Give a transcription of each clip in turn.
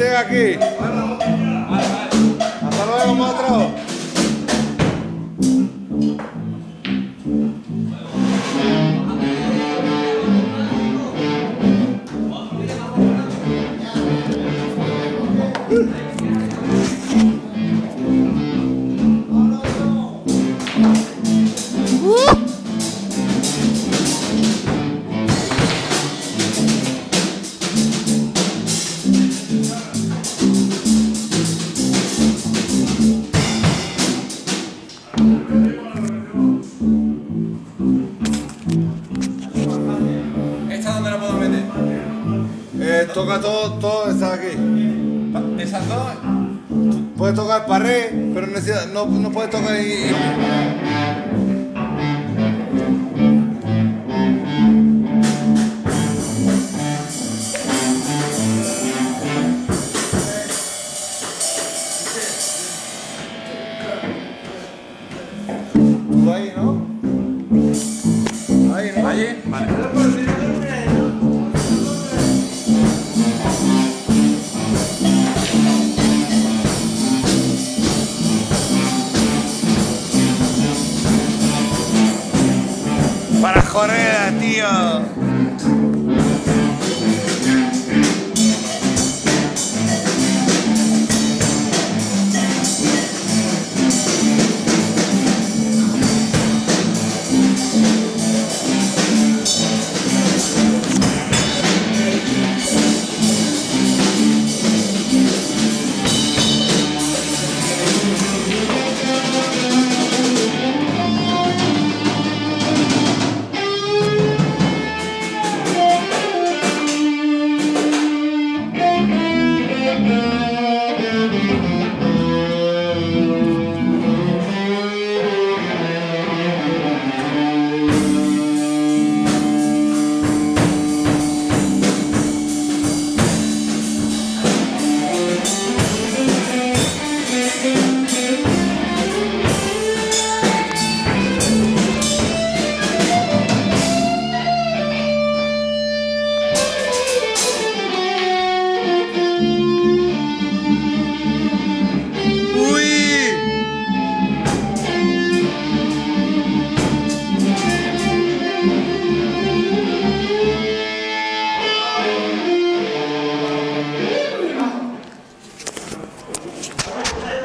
Este aquí. Hasta luego, maestro. Toca todo está aquí. ¿Esas dos? Puedes tocar paré, pero no puedes tocar ahí. Tú ahí, ¿no? Ahí, ¿no? Allí. Vale. Para Joreda, tío.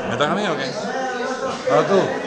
¿Me toca a mí o qué? ¿A tú?